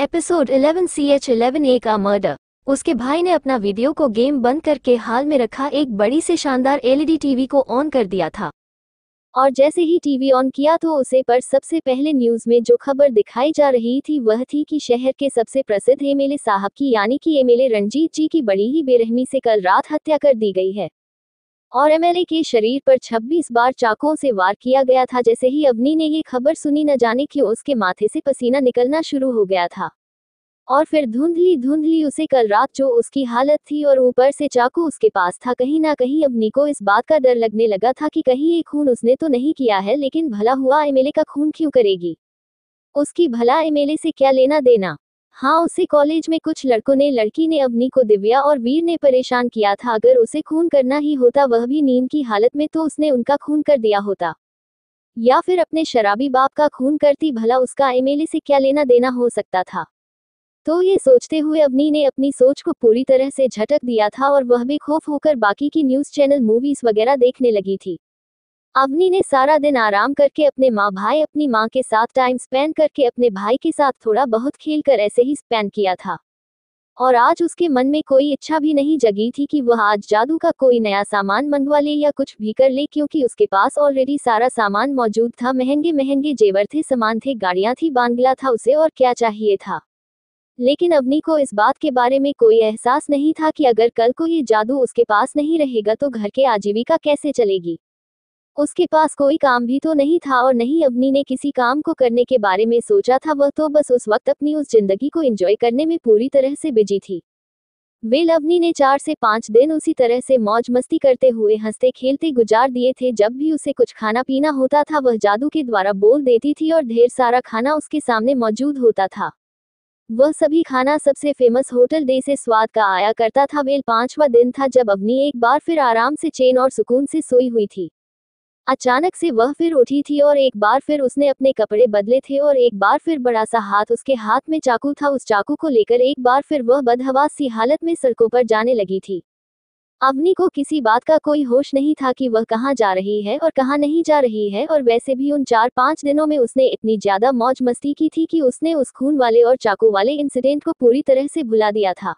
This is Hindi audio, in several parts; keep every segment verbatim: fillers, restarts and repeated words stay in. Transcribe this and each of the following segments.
एपिसोड ग्यारह सी एच ग्यारह ए का मर्डर। उसके भाई ने अपना वीडियो को गेम बंद करके हाल में रखा एक बड़ी से शानदार एलईडी टीवी को ऑन कर दिया था और जैसे ही टीवी ऑन किया तो उसे पर सबसे पहले न्यूज में जो खबर दिखाई जा रही थी वह थी कि शहर के सबसे प्रसिद्ध एमएलए साहब की यानी कि एमएलए रंजीत जी की बड़ी ही बेरहमी से कल रात हत्या कर दी गई है और एमएलए के शरीर पर छब्बीस बार चाकू से वार किया गया था। जैसे ही अवनी ने ये खबर सुनी न जाने क्यों उसके माथे से पसीना निकलना शुरू हो गया था और फिर धुंधली धुंधली उसे कल रात जो उसकी हालत थी और ऊपर से चाकू उसके पास था, कहीं ना कहीं अवनी को इस बात का डर लगने लगा था कि कहीं ये खून उसने तो नहीं किया है, लेकिन भला हुआ एमएलए का खून क्यों करेगी, उसकी भला एमएलए से क्या लेना देना। हाँ, उसे कॉलेज में कुछ लड़कों ने लड़की ने अवनी को दिव्या और वीर ने परेशान किया था, अगर उसे खून करना ही होता वह भी नींद की हालत में तो उसने उनका खून कर दिया होता या फिर अपने शराबी बाप का खून करती, भला उसका एमएलए से क्या लेना देना हो सकता था। तो ये सोचते हुए अवनी ने अपनी सोच को पूरी तरह से झटक दिया था और वह बेखौफ होकर बाकी की न्यूज़ चैनल मूवीज वगैरह देखने लगी थी। अवनी ने सारा दिन आराम करके अपने माँ भाई अपनी माँ के साथ टाइम स्पेंड करके अपने भाई के साथ थोड़ा बहुत खेल कर ऐसे ही स्पेंड किया था और आज उसके मन में कोई इच्छा भी नहीं जगी थी कि वह आज जादू का कोई नया सामान मंगवा ले या कुछ भी कर ले, क्योंकि उसके पास ऑलरेडी सारा सामान मौजूद था। महंगे महंगे जेवर थे, सामान थे, गाड़ियाँ थी, बांग्ला था, उसे और क्या चाहिए था। लेकिन अवनी को इस बात के बारे में कोई एहसास नहीं था कि अगर कल को ये जादू उसके पास नहीं रहेगा तो घर के आजीविका कैसे चलेगी। उसके पास कोई काम भी तो नहीं था और नहीं अवनी ने किसी काम को करने के बारे में सोचा था, वह तो बस उस वक्त अपनी उस जिंदगी को एंजॉय करने में पूरी तरह से बिजी थी। वेल, अवनी ने चार से पाँच दिन उसी तरह से मौज मस्ती करते हुए हंसते खेलते गुजार दिए थे। जब भी उसे कुछ खाना पीना होता था वह जादू के द्वारा बोल देती थी और ढेर सारा खाना उसके सामने मौजूद होता था। वह सभी खाना सबसे फेमस होटल डे से स्वाद का आया करता था। वेल, पाँचवा दिन था जब अवनी एक बार फिर आराम से चैन और सुकून से सोई हुई थी। अचानक से वह फिर उठी थी और एक बार फिर उसने अपने कपड़े बदले थे और एक बार फिर बड़ा सा हाथ, उसके हाथ में चाकू था, उस चाकू को लेकर एक बार फिर वह बदहवास सी हालत में सड़कों पर जाने लगी थी। अवनी को किसी बात का कोई होश नहीं था कि वह कहाँ जा रही है और कहाँ नहीं जा रही है और वैसे भी उन चार पाँच दिनों में उसने इतनी ज़्यादा मौज मस्ती की थी कि उसने उस खून वाले और चाकू वाले इंसिडेंट को पूरी तरह से भुला दिया था।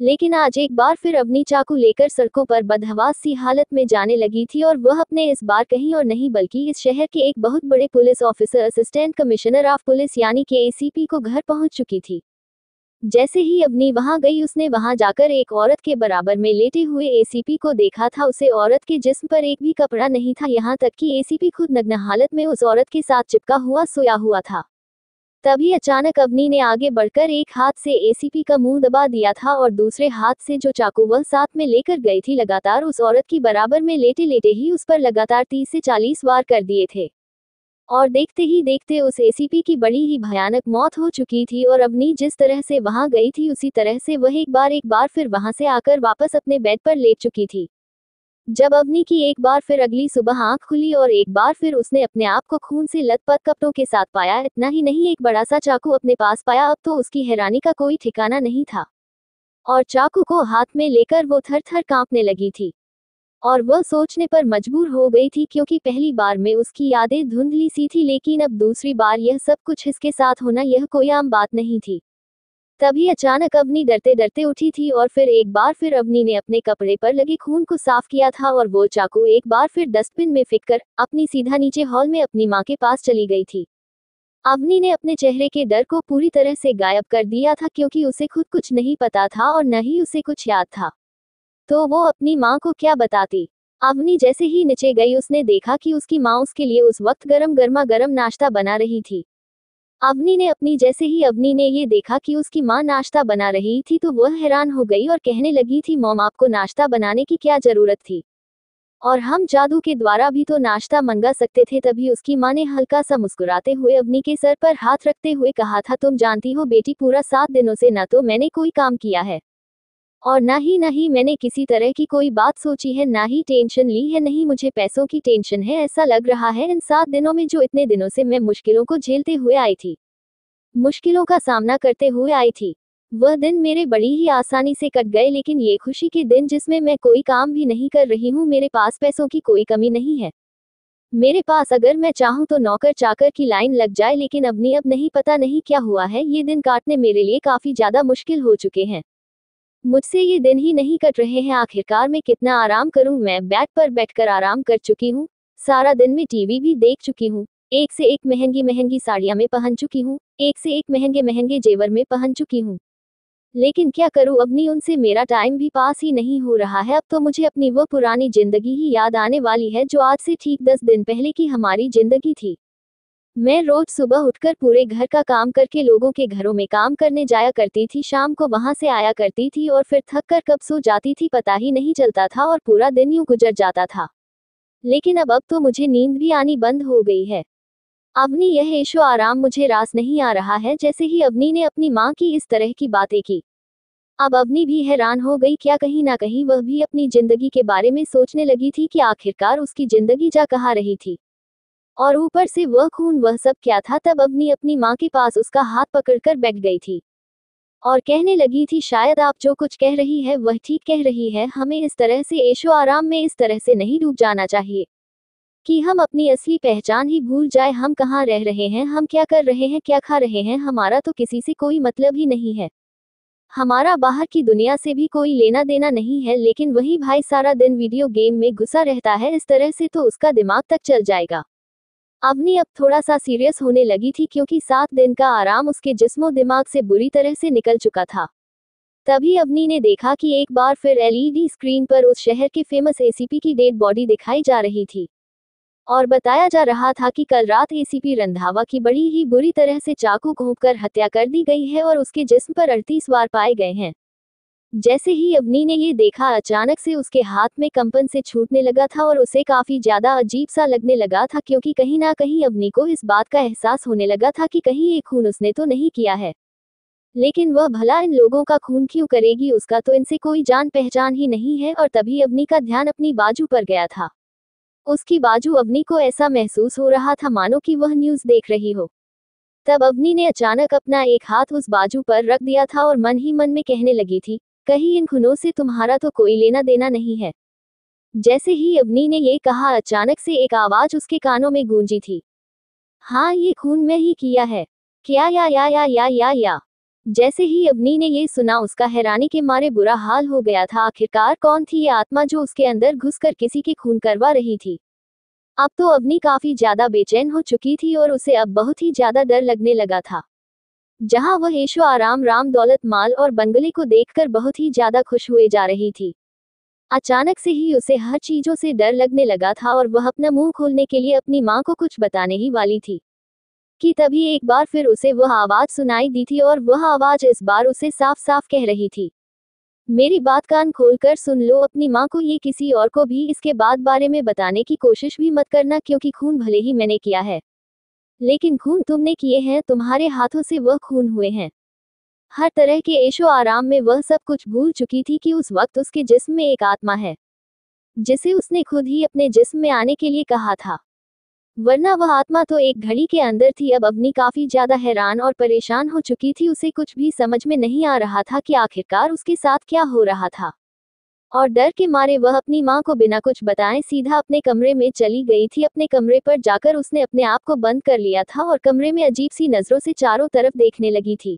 लेकिन आज एक बार फिर अवनी चाकू लेकर सड़कों पर बदहवास सी हालत में जाने लगी थी और वह अपने इस बार कहीं और नहीं बल्कि इस शहर के एक बहुत बड़े police officer assistant commissioner of police यानी के एसीपी को घर पहुंच चुकी थी। जैसे ही अवनी वहां गई उसने वहां जाकर एक औरत के बराबर में लेटे हुए एसीपी को देखा था। उसे औरत के जिस्म पर एक भी कपड़ा नहीं था, यहाँ तक कि एसीपी खुद नग्न हालत में उस औरत के साथ चिपका हुआ सोया हुआ था। तभी अचानक अवनी ने आगे बढ़कर एक हाथ से एसीपी का मुंह दबा दिया था और दूसरे हाथ से जो चाकू वह साथ में लेकर गई थी लगातार उस औरत की बराबर में लेटे लेटे ही उस पर लगातार तीस से चालीस वार कर दिए थे और देखते ही देखते उस एसीपी की बड़ी ही भयानक मौत हो चुकी थी। और अवनी जिस तरह से वहां गई थी उसी तरह से वह एक बार एक बार फिर वहां से आकर वापस अपने बेड पर लेट चुकी थी। जब अवनी की एक बार फिर अगली सुबह आंख खुली और एक बार फिर उसने अपने आप को खून से लथपथ कपड़ों के साथ पाया, इतना ही नहीं एक बड़ा सा चाकू अपने पास पाया। अब तो उसकी हैरानी का कोई ठिकाना नहीं था और चाकू को हाथ में लेकर वो थर थर कांपने लगी थी और वह सोचने पर मजबूर हो गई थी, क्योंकि पहली बार में उसकी यादें धुंधली सी थी लेकिन अब दूसरी बार यह सब कुछ इसके साथ होना यह कोई आम बात नहीं थी। तभी अचानक अवनी डरते डरते उठी थी और फिर एक बार फिर अवनी ने अपने कपड़े पर लगे खून को साफ किया था और वो चाकू एक बार फिर डस्टबिन में फेंक कर अपनी सीधा नीचे हॉल में अपनी माँ के पास चली गई थी। अवनी ने अपने चेहरे के डर को पूरी तरह से गायब कर दिया था क्योंकि उसे खुद कुछ नहीं पता था और न ही उसे कुछ याद था, तो वो अपनी माँ को क्या बताती। अवनी जैसे ही नीचे गई उसने देखा कि उसकी माँ उसके लिए उस वक्त गर्म गर्मा गर्म नाश्ता बना रही थी। अवनी ने अपनी जैसे ही अवनी ने ये देखा कि उसकी माँ नाश्ता बना रही थी तो वह हैरान हो गई और कहने लगी थी, मॉम आपको नाश्ता बनाने की क्या जरूरत थी, और हम जादू के द्वारा भी तो नाश्ता मंगा सकते थे। तभी उसकी माँ ने हल्का सा मुस्कुराते हुए अवनी के सर पर हाथ रखते हुए कहा था, तुम जानती हो बेटी पूरा सात दिनों से न तो मैंने कोई काम किया है और न ही न ही मैंने किसी तरह की कोई बात सोची है, ना ही टेंशन ली है, नहीं मुझे पैसों की टेंशन है। ऐसा लग रहा है इन सात दिनों में जो इतने दिनों से मैं मुश्किलों को झेलते हुए आई थी, मुश्किलों का सामना करते हुए आई थी, वह दिन मेरे बड़ी ही आसानी से कट गए। लेकिन ये खुशी के दिन जिसमें मैं कोई काम भी नहीं कर रही हूँ, मेरे पास पैसों की कोई कमी नहीं है मेरे पास अगर मैं चाहूं तो नौकर चाकर की लाइन लग जाए, लेकिन अबनी अब नहीं, पता नहीं क्या हुआ है, ये दिन काटने मेरे लिए काफी ज्यादा मुश्किल हो चुके हैं। मुझसे ये दिन ही नहीं कट रहे हैं। आखिरकार मैं कितना आराम करूं? मैं बैट पर बैठकर आराम कर चुकी हूं, सारा दिन मैं टीवी भी देख चुकी हूं, एक से एक महंगी महंगी साड़ियां में पहन चुकी हूँ, एक से एक महंगे महंगे जेवर में पहन चुकी हूँ, लेकिन क्या करूँ अबनी, उनसे मेरा टाइम भी पास ही नहीं हो रहा है। अब तो मुझे अपनी वो पुरानी जिंदगी ही याद आने वाली है जो आज से ठीक दस दिन पहले की हमारी जिंदगी थी। मैं रोज सुबह उठकर पूरे घर का काम करके लोगों के घरों में काम करने जाया करती थी, शाम को वहां से आया करती थी और फिर थक कर कब सो जाती थी पता ही नहीं चलता था, और पूरा दिन यूं गुजर जाता था। लेकिन अब अब तो मुझे नींद भी आनी बंद हो गई है। अबनी, यह ऐशो आराम मुझे रास नहीं आ रहा है। जैसे ही अबनी ने अपनी माँ की इस तरह की बातें की, अब अबनी भी हैरान हो गई। क्या कहीं ना कहीं वह भी अपनी जिंदगी के बारे में सोचने लगी थी कि आखिरकार उसकी जिंदगी जा कहाँ रही थी, और ऊपर से वह खून, वह सब क्या था। तब अबनी अपनी माँ के पास उसका हाथ पकड़कर बैठ गई थी और कहने लगी थी, शायद आप जो कुछ कह रही है वह ठीक कह रही है, हमें इस तरह से ऐशो आराम में इस तरह से नहीं डूब जाना चाहिए कि हम अपनी असली पहचान ही भूल जाए। हम कहाँ रह रहे हैं, हम क्या कर रहे हैं, क्या खा रहे हैं, हमारा तो किसी से कोई मतलब ही नहीं है, हमारा बाहर की दुनिया से भी कोई लेना देना नहीं है। लेकिन वही भाई सारा दिन वीडियो गेम में घुसा रहता है, इस तरह से तो उसका दिमाग तक चल जाएगा। अबनी अब थोड़ा सा सीरियस होने लगी थी, क्योंकि सात दिन का आराम उसके जिस्मो दिमाग से बुरी तरह से निकल चुका था। तभी अबनी ने देखा कि एक बार फिर एलईडी स्क्रीन पर उस शहर के फेमस एसीपी की डेड बॉडी दिखाई जा रही थी, और बताया जा रहा था कि कल रात एसीपी रंधावा की बड़ी ही बुरी तरह से चाकू घोंपकर हत्या कर दी गई है और उसके जिस्म पर अड़तीस वार पाए गए हैं। जैसे ही अबनी ने ये देखा, अचानक से उसके हाथ में कंपन से छूटने लगा था और उसे काफी ज्यादा अजीब सा लगने लगा था, क्योंकि कहीं ना कहीं अबनी को इस बात का एहसास होने लगा था कि कहीं ये खून उसने तो नहीं किया है, लेकिन वह भला इन लोगों का खून क्यों करेगी, उसका तो इनसे कोई जान पहचान ही नहीं है। और तभी अबनी का ध्यान अपनी बाजू पर गया था। उसकी बाजू, अबनी को ऐसा महसूस हो रहा था मानो कि वह न्यूज देख रही हो। तब अबनी ने अचानक अपना एक हाथ उस बाजू पर रख दिया था और मन ही मन में कहने लगी थी, कहीं इन खूनों से तुम्हारा तो कोई लेना देना नहीं है। जैसे ही अबनी ने ये कहा, अचानक से एक आवाज उसके कानों में गूंजी थी, हाँ, ये खून मैं ही किया है, क्या या या या या या या। जैसे ही अबनी ने ये सुना, उसका हैरानी के मारे बुरा हाल हो गया था। आखिरकार कौन थी ये आत्मा जो उसके अंदर घुसकर किसी के खून करवा रही थी। अब तो अबनी काफी ज्यादा बेचैन हो चुकी थी और उसे अब बहुत ही ज्यादा डर लगने लगा था। जहां वह ऐशो आराम, राम दौलत, माल और बंगले को देखकर बहुत ही ज्यादा खुश हुए जा रही थी, अचानक से ही उसे हर चीजों से डर लगने लगा था और वह अपना मुंह खोलने के लिए अपनी माँ को कुछ बताने ही वाली थी कि तभी एक बार फिर उसे वह आवाज सुनाई दी थी, और वह आवाज इस बार उसे साफ साफ कह रही थी, मेरी बात कान खोलकर सुन लो। अपनी माँ को ये किसी और को भी इसके बाद बारे में बताने की कोशिश भी मत करना, क्योंकि खून भले ही मैंने किया है, लेकिन खून तुमने किए हैं, तुम्हारे हाथों से वह खून हुए हैं। हर तरह के ऐशो आराम में वह सब कुछ भूल चुकी थी कि उस वक्त उसके जिस्म में एक आत्मा है, जिसे उसने खुद ही अपने जिस्म में आने के लिए कहा था, वरना वह आत्मा तो एक घड़ी के अंदर थी। अब अबनी काफी ज्यादा हैरान और परेशान हो चुकी थी, उसे कुछ भी समझ में नहीं आ रहा था कि आखिरकार उसके साथ क्या हो रहा था, और डर के मारे वह अपनी माँ को बिना कुछ बताए सीधा अपने कमरे में चली गई थी। अपने कमरे पर जाकर उसने अपने आप को बंद कर लिया था और कमरे में अजीब सी नजरों से चारों तरफ देखने लगी थी।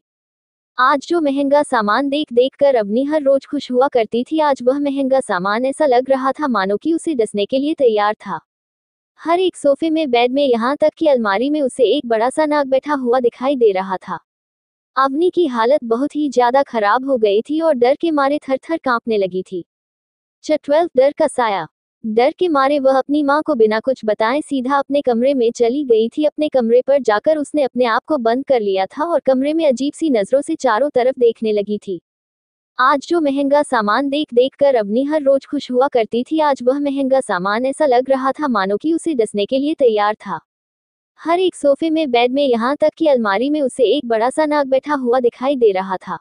आज जो महंगा सामान देख देख कर अबनी हर रोज खुश हुआ करती थी, आज वह महंगा सामान ऐसा लग रहा था मानो कि उसे डसने के लिए तैयार था। हर एक सोफे में, बेड में, यहाँ तक कि अलमारी में उसे एक बड़ा सा नाग बैठा हुआ दिखाई दे रहा था। अबनी की हालत बहुत ही ज्यादा खराब हो गई थी और डर के मारे थर थर कांपने लगी थी। चट्वेल्व डर का साया। डर के मारे वह अपनी माँ को बिना कुछ बताए सीधा अपने कमरे में चली गई थी। अपने कमरे पर जाकर उसने अपने आप को बंद कर लिया था और कमरे में अजीब सी नजरों से चारों तरफ देखने लगी थी। आज जो महंगा सामान देख देख कर अबनी हर रोज खुश हुआ करती थी, आज वह महंगा सामान ऐसा लग रहा था मानो कि उसे डसने के लिए तैयार था। हर एक सोफे में, बेड में, यहाँ तक कि अलमारी में उसे एक बड़ा सा नाग बैठा हुआ दिखाई दे रहा था।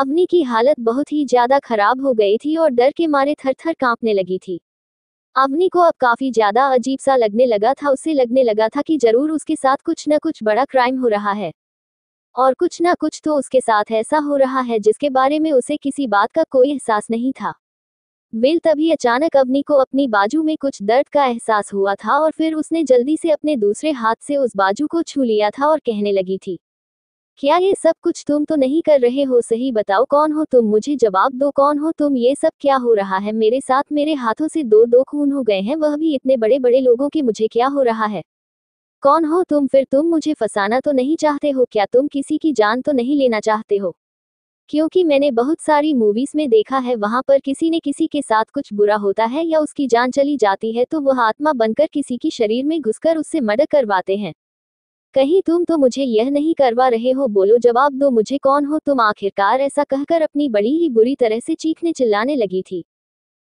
अबनी की हालत बहुत ही ज्यादा खराब हो गई थी और डर के मारे थर थर कांपने लगी थी। अबनी को अब काफी ज्यादा अजीब सा लगने लगा था। उसे लगने लगा था कि जरूर उसके साथ कुछ न कुछ बड़ा क्राइम हो रहा है, और कुछ न कुछ तो उसके साथ ऐसा हो रहा है जिसके बारे में उसे किसी बात का कोई एहसास नहीं था। वेल तभी अचानक अवनी को अपनी बाजू में कुछ दर्द का एहसास हुआ था और फिर उसने जल्दी से अपने दूसरे हाथ से उस बाजू को छू लिया था और कहने लगी थी, क्या ये सब कुछ तुम तो नहीं कर रहे हो? सही बताओ, कौन हो तुम? मुझे जवाब दो, कौन हो तुम? ये सब क्या हो रहा है मेरे साथ? मेरे हाथों से दो दो खून हो गए हैं, वह भी इतने बड़े बड़े लोगों के। मुझे क्या हो रहा है? कौन हो तुम? फिर तुम मुझे फंसाना तो नहीं चाहते हो क्या? तुम किसी की जान तो नहीं लेना चाहते हो? क्योंकि मैंने बहुत सारी मूवीज में देखा है, वहां पर किसी ने किसी के साथ कुछ बुरा होता है या उसकी जान चली जाती है तो वह आत्मा बनकर किसी की शरीर में घुसकर उससे मर्डर करवाते हैं। कहीं तुम तो मुझे यह नहीं करवा रहे हो? बोलो, जवाब दो मुझे, कौन हो तुम? आखिरकार ऐसा कहकर अपनी बड़ी ही बुरी तरह से चीखने चिल्लाने लगी थी।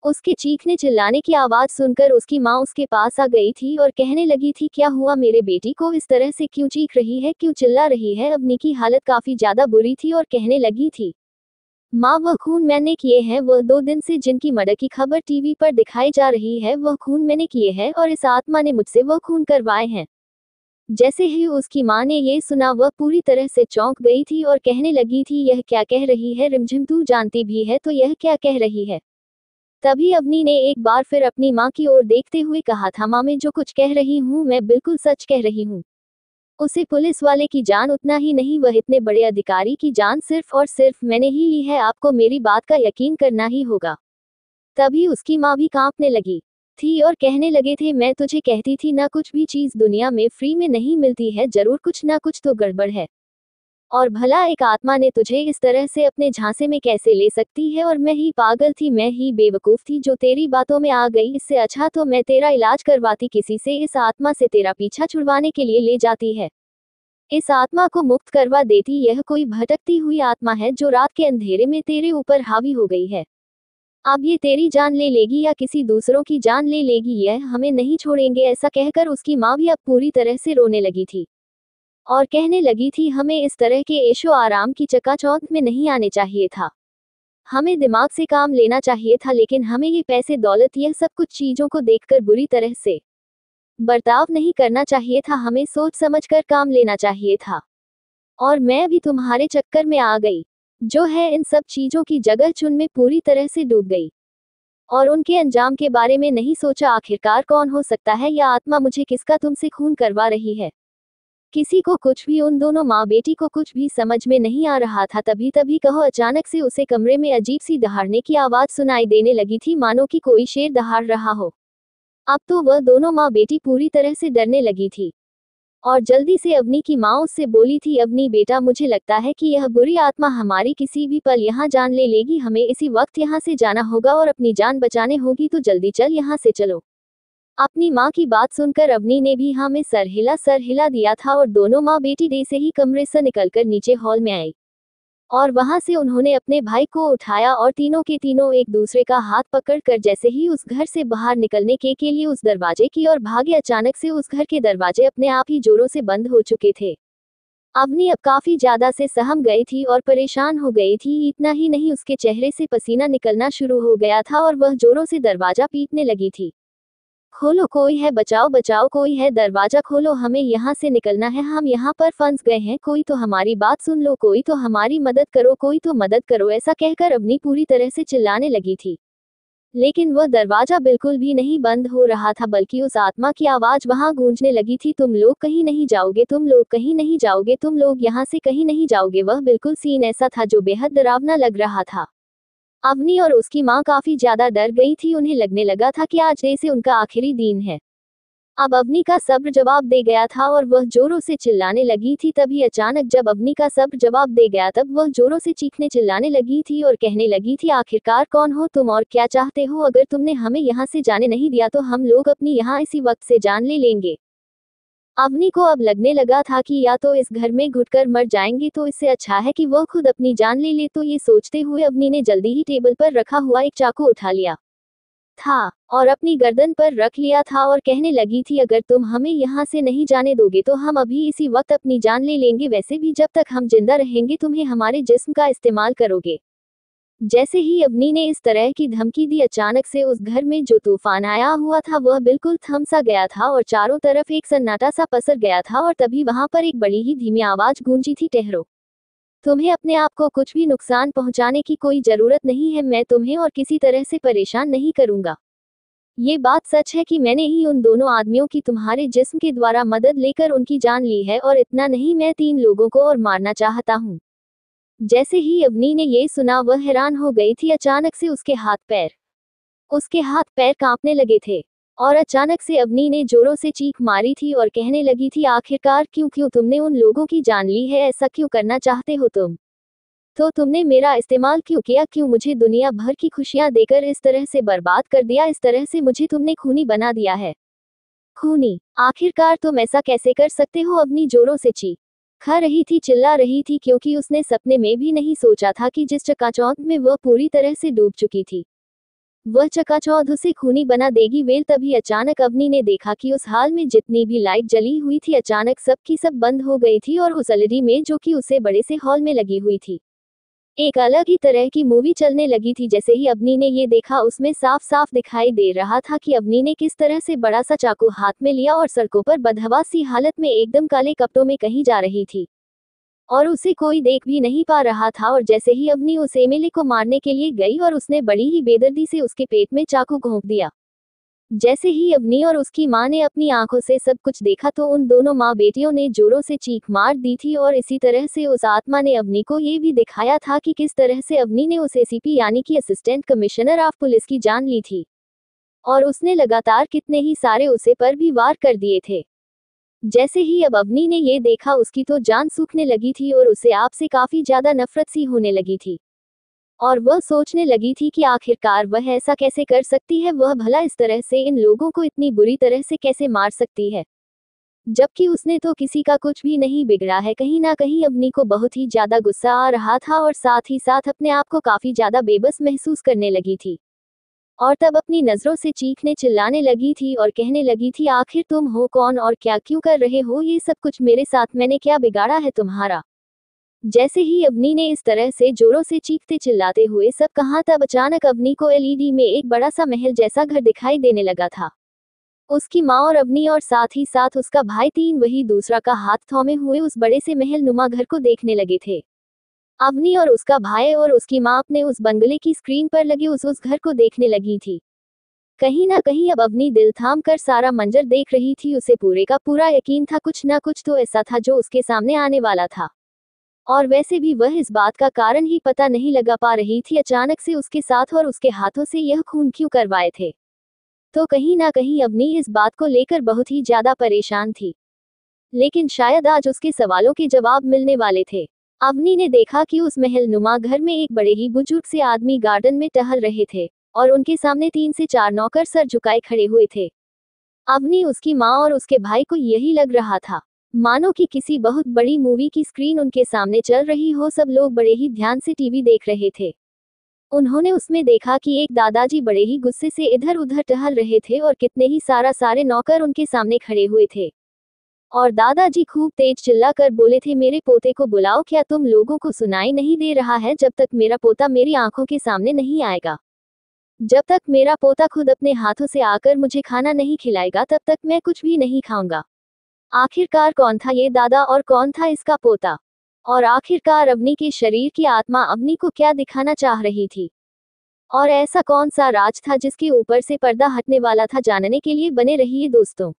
उसके चीखने चिल्लाने की आवाज़ सुनकर उसकी माँ उसके पास आ गई थी और कहने लगी थी, क्या हुआ मेरे बेटी को? इस तरह से क्यों चीख रही है, क्यों चिल्ला रही है? अवनी की हालत काफ़ी ज़्यादा बुरी थी और कहने लगी थी, माँ वह खून मैंने किए हैं। वह दो दिन से जिनकी मर्डर की खबर टीवी पर दिखाई जा रही है वह खून मैंने किए हैं और इस आत्मा ने मुझसे वह खून करवाए हैं। जैसे ही उसकी माँ ने ये सुना वह पूरी तरह से चौंक गई थी और कहने लगी थी, यह क्या कह रही है रिमझिम? तू जानती भी है तो यह क्या कह रही है? तभी अवनी ने एक बार फिर अपनी माँ की ओर देखते हुए कहा था, माँ मैं जो कुछ कह रही हूँ मैं बिल्कुल सच कह रही हूँ। उसे पुलिस वाले की जान, उतना ही नहीं वह इतने बड़े अधिकारी की जान सिर्फ और सिर्फ मैंने ही ली है। आपको मेरी बात का यकीन करना ही होगा। तभी उसकी माँ भी कांपने लगी थी और कहने लगे थे, मैं तुझे कहती थी ना, कुछ भी चीज़ दुनिया में फ्री में नहीं मिलती है, जरूर कुछ ना कुछ तो गड़बड़ है। और भला एक आत्मा ने तुझे इस तरह से अपने झांसे में कैसे ले सकती है? और मैं ही पागल थी, मैं ही बेवकूफ़ थी जो तेरी बातों में आ गई। इससे अच्छा तो मैं तेरा इलाज करवाती, किसी से इस आत्मा से तेरा पीछा छुड़वाने के लिए ले जाती है, इस आत्मा को मुक्त करवा देती। यह कोई भटकती हुई आत्मा है जो रात के अंधेरे में तेरे ऊपर हावी हो गई है। अब ये तेरी जान ले लेगी या किसी दूसरों की जान ले लेगी, यह हमें नहीं छोड़ेंगे। ऐसा कहकर उसकी माँ भी अब पूरी तरह से रोने लगी थी और कहने लगी थी, हमें इस तरह के ऐशो आराम की चकाचौंध में नहीं आने चाहिए था, हमें दिमाग से काम लेना चाहिए था। लेकिन हमें ये पैसे, दौलत, यह सब कुछ चीज़ों को देखकर बुरी तरह से बर्ताव नहीं करना चाहिए था, हमें सोच समझकर काम लेना चाहिए था। और मैं भी तुम्हारे चक्कर में आ गई, जो है इन सब चीज़ों की जगह चुन में पूरी तरह से डूब गई और उनके अंजाम के बारे में नहीं सोचा। आखिरकार कौन हो सकता है यह आत्मा? मुझे किसका तुमसे खून करवा रही है? किसी को कुछ भी, उन दोनों माँ बेटी को कुछ भी समझ में नहीं आ रहा था। तभी तभी कहो अचानक से उसे कमरे में अजीब सी दहाड़ने की आवाज़ सुनाई देने लगी थी, मानो कि कोई शेर दहाड़ रहा हो। अब तो वह दोनों माँ बेटी पूरी तरह से डरने लगी थी और जल्दी से अवनी की माँ उससे बोली थी, अवनी बेटा, मुझे लगता है कि यह बुरी आत्मा हमारी किसी भी पल यहाँ जान ले लेगी। हमें इसी वक्त यहाँ से जाना होगा और अपनी जान बचाने होगी, तो जल्दी चल, यहाँ से चलो। अपनी माँ की बात सुनकर अवनी ने भी हाँ में सर हिला सर हिला दिया था और दोनों माँ बेटी डे से ही कमरे से निकलकर नीचे हॉल में आई और वहाँ से उन्होंने अपने भाई को उठाया और तीनों के तीनों एक दूसरे का हाथ पकड़कर जैसे ही उस घर से बाहर निकलने के के लिए उस दरवाजे की ओर भागे, अचानक से उस घर के दरवाजे अपने आप ही जोरों से बंद हो चुके थे। अवनी अब काफ़ी ज़्यादा से सहम गई थी और परेशान हो गई थी। इतना ही नहीं, उसके चेहरे से पसीना निकलना शुरू हो गया था और वह जोरों से दरवाज़ा पीटने लगी थी, खोलो, कोई है, बचाओ बचाओ, कोई है, दरवाज़ा खोलो, हमें यहाँ से निकलना है, हम यहाँ पर फंस गए हैं, कोई तो हमारी बात सुन लो, कोई तो हमारी मदद करो, कोई तो मदद करो। ऐसा कहकर अवनी पूरी तरह से चिल्लाने लगी थी, लेकिन वह दरवाज़ा बिल्कुल भी नहीं बंद हो रहा था, बल्कि उस आत्मा की आवाज़ वहाँ गूंजने लगी थी, तुम लोग कहीं नहीं जाओगे, तुम लोग कहीं नहीं जाओगे, तुम लोग यहाँ से कहीं नहीं जाओगे। वह बिल्कुल सीन ऐसा था जो बेहद डरावना लग रहा था। अवनी और उसकी माँ काफ़ी ज़्यादा डर गई थी, उन्हें लगने लगा था कि आज जैसे उनका आखिरी दिन है। अब अवनी का सब्र जवाब दे गया था और वह जोरों से चिल्लाने लगी थी। तभी अचानक जब अवनी का सब्र जवाब दे गया तब वह जोरों से चीखने चिल्लाने लगी थी और कहने लगी थी, आखिरकार कौन हो तुम और क्या चाहते हो? अगर तुमने हमें यहाँ से जाने नहीं दिया तो हम लोग अपनी यहाँ इसी वक्त से जान ले लेंगे। अवनी को अब लगने लगा था कि या तो इस घर में घुटकर मर जाएंगे तो इससे अच्छा है कि वह खुद अपनी जान ले ले। तो ये सोचते हुए अवनी ने जल्दी ही टेबल पर रखा हुआ एक चाकू उठा लिया था और अपनी गर्दन पर रख लिया था और कहने लगी थी, अगर तुम हमें यहाँ से नहीं जाने दोगे तो हम अभी इसी वक्त अपनी जान ले लेंगे। वैसे भी जब तक हम जिंदा रहेंगे तुम्हें हमारे जिस्म का इस्तेमाल करोगे। जैसे ही अवनी ने इस तरह की धमकी दी, अचानक से उस घर में जो तूफान आया हुआ था वह बिल्कुल थम सा गया था और चारों तरफ एक सन्नाटा सा पसर गया था। और तभी वहां पर एक बड़ी ही धीमी आवाज गूंजी थी, ठहरो। तुम्हें अपने आप को कुछ भी नुकसान पहुंचाने की कोई जरूरत नहीं है। मैं तुम्हें और किसी तरह से परेशान नहीं करूंगा। ये बात सच है कि मैंने ही उन दोनों आदमियों की तुम्हारे जिस्म के द्वारा मदद लेकर उनकी जान ली है, और इतना नहीं, मैं तीन लोगों को और मारना चाहता हूँ। जैसे ही अवनी ने ये सुना वह हैरान हो गई थी। अचानक से उसके हाथ पैर उसके हाथ पैर कांपने लगे थे और अचानक से अवनी ने जोरों से चीख मारी थी और कहने लगी थी, आखिरकार क्यों क्यों तुमने उन लोगों की जान ली है? ऐसा क्यों करना चाहते हो तुम? तो तुमने मेरा इस्तेमाल क्यों किया? क्यों मुझे दुनिया भर की खुशियां देकर इस तरह से बर्बाद कर दिया? इस तरह से मुझे तुमने खूनी बना दिया है। खूनी? आखिरकार तुम ऐसा कैसे कर सकते हो? अवनी जोरों से चीख खा रही थी, चिल्ला रही थी, क्योंकि उसने सपने में भी नहीं सोचा था कि जिस चकाचौंध में वह पूरी तरह से डूब चुकी थी वह चकाचौंध उसे खूनी बना देगी। वेल तभी अचानक अवनी ने देखा कि उस हाल में जितनी भी लाइट जली हुई थी अचानक सब की सब बंद हो गई थी, और उस अलरी में जो कि उसे बड़े से हॉल में लगी हुई थी एक अलग ही तरह की मूवी चलने लगी थी। जैसे ही अवनी ने ये देखा उसमें साफ साफ दिखाई दे रहा था कि अवनी ने किस तरह से बड़ा सा चाकू हाथ में लिया और सड़कों पर बदहवास सी हालत में एकदम काले कपड़ों में कहीं जा रही थी, और उसे कोई देख भी नहीं पा रहा था। और जैसे ही अवनी उस एमएलए को मारने के लिए गई और उसने बड़ी ही बेदर्दी से उसके पेट में चाकू घोंप दिया। जैसे ही अवनी और उसकी मां ने अपनी आंखों से सब कुछ देखा तो उन दोनों मां बेटियों ने जोरों से चीख मार दी थी, और इसी तरह से उस आत्मा ने अवनी को ये भी दिखाया था कि किस तरह से अवनी ने उस एसीपी यानी कि असिस्टेंट कमिश्नर ऑफ पुलिस की जान ली थी, और उसने लगातार कितने ही सारे उसे पर भी वार कर दिए थे। जैसे ही अब अवनी ने ये देखा उसकी तो जान सूखने लगी थी और उसे आपसे काफी ज्यादा नफरत सी होने लगी थी, और वह सोचने लगी थी कि आखिरकार वह ऐसा कैसे कर सकती है? वह भला इस तरह से इन लोगों को इतनी बुरी तरह से कैसे मार सकती है, जबकि उसने तो किसी का कुछ भी नहीं बिगड़ा है। कहीं ना कहीं अवनी को बहुत ही ज्यादा गुस्सा आ रहा था और साथ ही साथ अपने आप को काफी ज्यादा बेबस महसूस करने लगी थी, और तब अपनी नजरों से चीखने चिल्लाने लगी थी और कहने लगी थी, आखिर तुम हो कौन और क्या क्यों कर रहे हो ये सब कुछ मेरे साथ? मैंने क्या बिगाड़ा है तुम्हारा? जैसे ही अवनी ने इस तरह से जोरों से चीखते चिल्लाते हुए सब कहा तब अचानक अवनी को एलईडी में एक बड़ा सा महल जैसा घर दिखाई देने लगा था। उसकी माँ और अवनी और साथ ही साथ उसका भाई तीन वही दूसरा का हाथ थौमे हुए उस बड़े से महल नुमा घर को देखने लगे थे। अवनी और उसका भाई और उसकी माँ अपने उस बंगले की स्क्रीन पर लगे उस उस घर को देखने लगी थी। कहीं ना कहीं अब अवनी दिल थाम कर सारा मंजर देख रही थी। उसे पूरे का पूरा यकीन था कुछ ना कुछ तो ऐसा था जो उसके सामने आने वाला था, और वैसे भी वह इस बात का कारण ही पता नहीं लगा पा रही थी अचानक से उसके साथ और उसके हाथों से यह खून क्यों करवाए थे। तो कहीं ना कहीं अवनी इस बात को लेकर बहुत ही ज्यादा परेशान थी, लेकिन शायद आज उसके सवालों के जवाब मिलने वाले थे। अवनी ने देखा कि उस महल नुमा घर में एक बड़े ही बुजुर्ग से आदमी गार्डन में टहल रहे थे, और उनके सामने तीन से चार नौकर सर झुकाए खड़े हुए थे। अवनी, उसकी माँ और उसके भाई को यही लग रहा था मानो कि किसी बहुत बड़ी मूवी की स्क्रीन उनके सामने चल रही हो। सब लोग बड़े ही ध्यान से टीवी देख रहे थे। उन्होंने उसमें देखा कि एक दादाजी बड़े ही गुस्से से इधर उधर टहल रहे थे और कितने ही सारा सारे नौकर उनके सामने खड़े हुए थे, और दादाजी खूब तेज चिल्ला कर बोले थे, मेरे पोते को बुलाओ, क्या तुम लोगों को सुनाई नहीं दे रहा है? जब तक मेरा पोता मेरी आंखों के सामने नहीं आएगा, जब तक मेरा पोता खुद अपने हाथों से आकर मुझे खाना नहीं खिलाएगा तब तक मैं कुछ भी नहीं खाऊंगा। आखिरकार कौन था ये दादा और कौन था इसका पोता, और आखिरकार अवनी के शरीर की आत्मा अवनी को क्या दिखाना चाह रही थी, और ऐसा कौन सा राज था जिसके ऊपर से पर्दा हटने वाला था? जानने के लिए बने रहिए दोस्तों।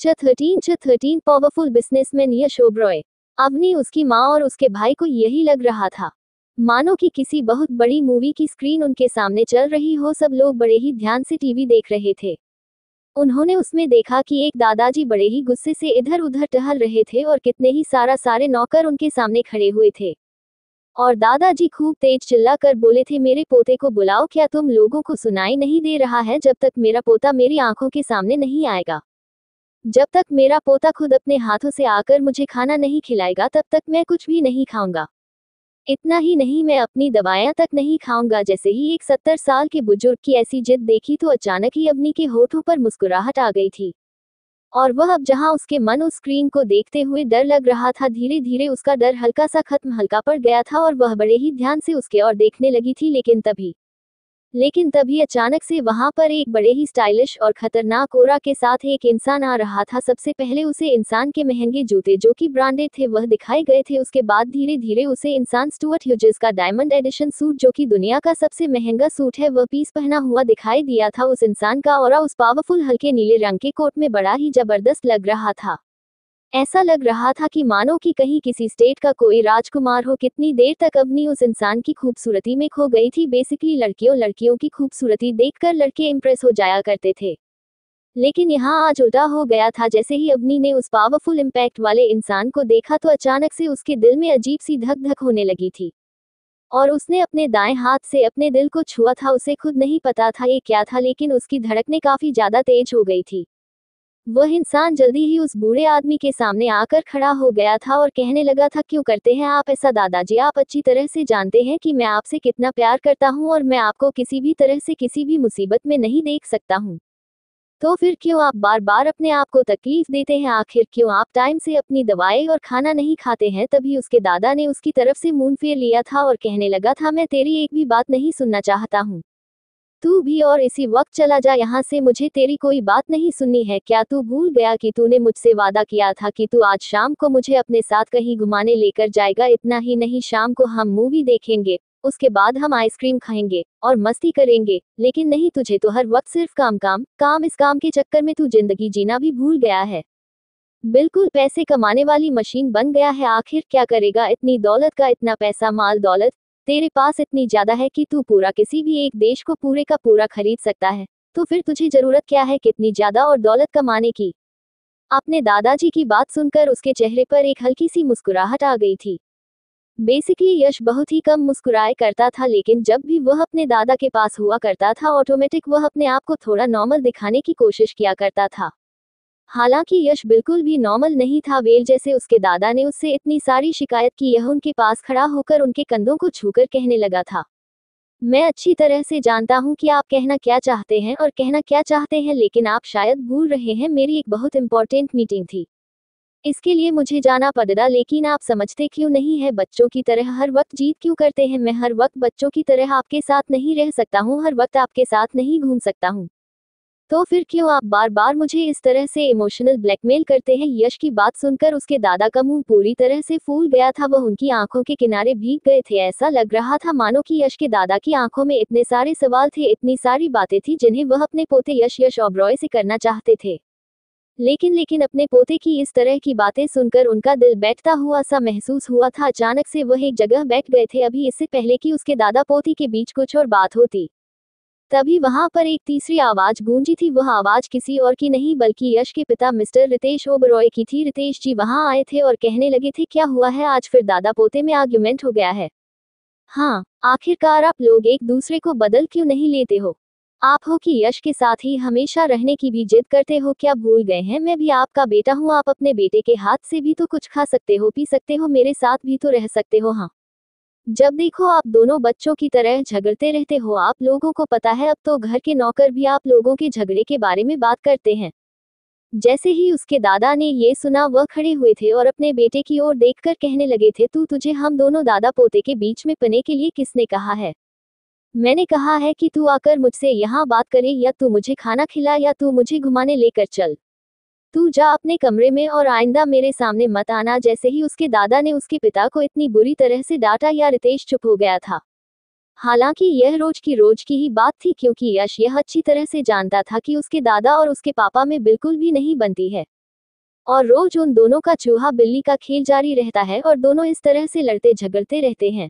च थर्टीन च thirteen powerful businessman Yash Oberoi. Avni, उसकी माँ और उसके भाई को यही लग रहा था मानो कि किसी बहुत बड़ी मूवी की स्क्रीन उनके सामने चल रही हो। सब लोग बड़े ही ध्यान से टीवी देख रहे थे। उन्होंने उसमें देखा कि एक दादाजी बड़े ही गुस्से से इधर उधर टहल रहे थे और कितने ही सारा सारे नौकर उनके सामने खड़े हुए थे, और दादाजी खूब तेज चिल्ला कर बोले थे, मेरे पोते को बुलाओ, क्या तुम लोगों को सुनाई नहीं दे रहा है? जब तक मेरा पोता मेरी आंखों के सामने नहीं आएगा, जब तक मेरा पोता खुद अपने हाथों से आकर मुझे खाना नहीं खिलाएगा तब तक मैं कुछ भी नहीं खाऊंगा। इतना ही नहीं, मैं अपनी दवाइयां तक नहीं खाऊंगा। जैसे ही एक सत्तर साल के बुजुर्ग की ऐसी जिद देखी तो अचानक ही अवनी के होठों पर मुस्कुराहट आ गई थी, और वह अब जहां उसके मन उस स्क्रीन को देखते हुए डर लग रहा था, धीरे धीरे उसका डर हल्का सा खत्म हल्का पड़ गया था, और वह बड़े ही ध्यान से उसके और देखने लगी थी। लेकिन तभी लेकिन तभी अचानक से वहां पर एक बड़े ही स्टाइलिश और खतरनाक ऑरा के साथ एक इंसान आ रहा था। सबसे पहले उसे इंसान के महंगे जूते जो कि ब्रांडेड थे वह दिखाए गए थे। उसके बाद धीरे धीरे उसे इंसान स्टुअर्ट ह्यूजेस का डायमंड एडिशन सूट जो कि दुनिया का सबसे महंगा सूट है वह पीस पहना हुआ दिखाई दिया था। उस इंसान का ऑरा उस पावरफुल हल्के नीले रंग के कोट में बड़ा ही जबरदस्त लग रहा था। ऐसा लग रहा था कि मानो कि कहीं किसी स्टेट का कोई राजकुमार हो। कितनी देर तक अवनी उस इंसान की खूबसूरती में खो गई थी। बेसिकली लड़कियों लड़कियों की खूबसूरती देखकर लड़के इम्प्रेस हो जाया करते थे, लेकिन यहाँ आज उल्टा हो गया था। जैसे ही अवनी ने उस पावरफुल इम्पैक्ट वाले इंसान को देखा तो अचानक से उसके दिल में अजीब सी धक धक होने लगी थी और उसने अपने दाएं हाथ से अपने दिल को छुआ था। उसे खुद नहीं पता था ये क्या था, लेकिन उसकी धड़कने काफी ज्यादा तेज हो गई थी। वह इंसान जल्दी ही उस बूढ़े आदमी के सामने आकर खड़ा हो गया था और कहने लगा था, क्यों करते हैं आप ऐसा दादाजी? आप अच्छी तरह से जानते हैं कि मैं आपसे कितना प्यार करता हूं और मैं आपको किसी भी तरह से किसी भी मुसीबत में नहीं देख सकता हूं, तो फिर क्यों आप बार बार अपने आप को तकलीफ देते हैं? आखिर क्यों आप टाइम से अपनी दवाएं और खाना नहीं खाते हैं? तभी उसके दादा ने उसकी तरफ से मुंह फेर लिया था और कहने लगा था, मैं तेरी एक भी बात नहीं सुनना चाहता हूँ, तू भी और इसी वक्त चला जा यहाँ से, मुझे तेरी कोई बात नहीं सुननी है। क्या तू भूल गया कि तूने मुझसे वादा किया था कि तू आज शाम को मुझे अपने साथ कहीं घुमाने लेकर जाएगा? इतना ही नहीं, शाम को हम मूवी देखेंगे, उसके बाद हम आइसक्रीम खाएंगे और मस्ती करेंगे। लेकिन नहीं, तुझे तो हर वक्त सिर्फ काम काम काम। इस काम के चक्कर में तू जिंदगी जीना भी भूल गया है, बिल्कुल पैसे कमाने वाली मशीन बन गया है। आखिर क्या करेगा इतनी दौलत का? इतना पैसा, माल दौलत तेरे पास इतनी ज्यादा है कि तू पूरा किसी भी एक देश को पूरे का पूरा खरीद सकता है, तो फिर तुझे जरूरत क्या है कितनी ज्यादा और दौलत कमाने की? अपने दादाजी की बात सुनकर उसके चेहरे पर एक हल्की सी मुस्कुराहट आ गई थी। बेसिकली यश बहुत ही कम मुस्कुराए करता था, लेकिन जब भी वह अपने दादा के पास हुआ करता था ऑटोमेटिक वह अपने आप को थोड़ा नॉर्मल दिखाने की कोशिश किया करता था। हालांकि यश बिल्कुल भी नॉर्मल नहीं था। वेल जैसे उसके दादा ने उससे इतनी सारी शिकायत की, यह उनके पास खड़ा होकर उनके कंधों को छूकर कहने लगा था, मैं अच्छी तरह से जानता हूं कि आप कहना क्या चाहते हैं और कहना क्या चाहते हैं, लेकिन आप शायद भूल रहे हैं मेरी एक बहुत इंपॉर्टेंट मीटिंग थी, इसके लिए मुझे जाना पड़ा। लेकिन आप समझते क्यों नहीं है? बच्चों की तरह हर वक्त जीत क्यों करते हैं? मैं हर वक्त बच्चों की तरह आपके साथ नहीं रह सकता हूँ, हर वक्त आपके साथ नहीं घूम सकता हूँ, तो फिर क्यों आप बार बार मुझे इस तरह से इमोशनल ब्लैकमेल करते हैं? यश की बात सुनकर उसके दादा का मुंह पूरी तरह से फूल गया था। वह उनकी आंखों के किनारे भीग गए थे। ऐसा लग रहा था मानो कि यश के दादा की आंखों में इतने सारे सवाल थे, इतनी सारी बातें थी जिन्हें वह अपने पोते यश यश ओबरॉय से करना चाहते थे, लेकिन लेकिन अपने पोते की इस तरह की बातें सुनकर उनका दिल बैठता हुआ सा महसूस हुआ था। अचानक से वह एक जगह बैठ गए थे। अभी इससे पहले कि उसके दादा पोती के बीच कुछ और बात होती, तभी वहां पर एक तीसरी आवाज गूंजी थी। वह आवाज किसी और की नहीं बल्कि यश के पिता मिस्टर रितेश ओबरॉय की थी। रितेश जी वहां आए थे और कहने लगे थे, क्या हुआ है आज फिर दादा पोते में आर्ग्यूमेंट हो गया है? हाँ, आखिरकार आप लोग एक दूसरे को बदल क्यों नहीं लेते हो? आप हो कि यश के साथ ही हमेशा रहने की भी जिद करते हो, क्या भूल गए हैं मैं भी आपका बेटा हूँ? आप अपने बेटे के हाथ से भी तो कुछ खा सकते हो, पी सकते हो, मेरे साथ भी तो रह सकते हो। हाँ, जब देखो आप दोनों बच्चों की तरह झगड़ते रहते हो। आप लोगों को पता है अब तो घर के नौकर भी आप लोगों के झगड़े के बारे में बात करते हैं। जैसे ही उसके दादा ने ये सुना वह खड़े हुए थे और अपने बेटे की ओर देखकर कहने लगे थे, तू तुझे हम दोनों दादा पोते के बीच में पने के लिए किसने कहा है? मैंने कहा है कि तू आकर मुझसे यहाँ बात करे, या तू मुझे खाना खिला या तू मुझे घुमाने लेकर चल। तू जा अपने कमरे में और आइंदा मेरे सामने मत आना। जैसे ही उसके दादा ने उसके पिता को इतनी बुरी तरह से डांटा, या रितेश चुप हो गया था। हालांकि यह रोज की रोज की ही बात थी, क्योंकि यश यह अच्छी तरह से जानता था कि उसके दादा और उसके पापा में बिल्कुल भी नहीं बनती है और रोज उन दोनों का चूहा बिल्ली का खेल जारी रहता है और दोनों इस तरह से लड़ते झगड़ते रहते हैं।